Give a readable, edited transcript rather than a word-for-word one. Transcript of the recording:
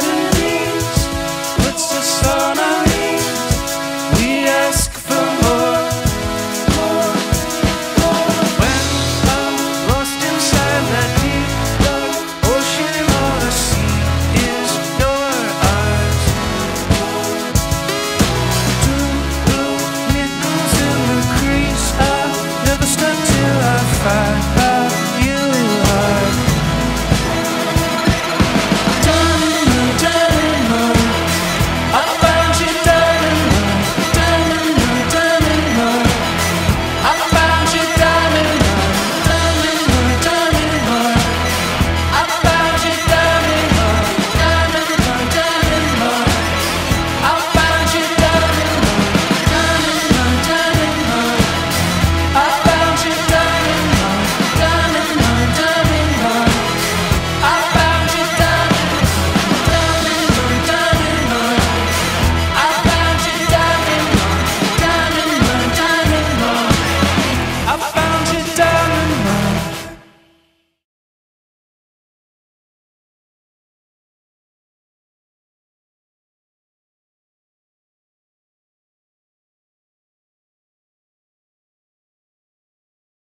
Started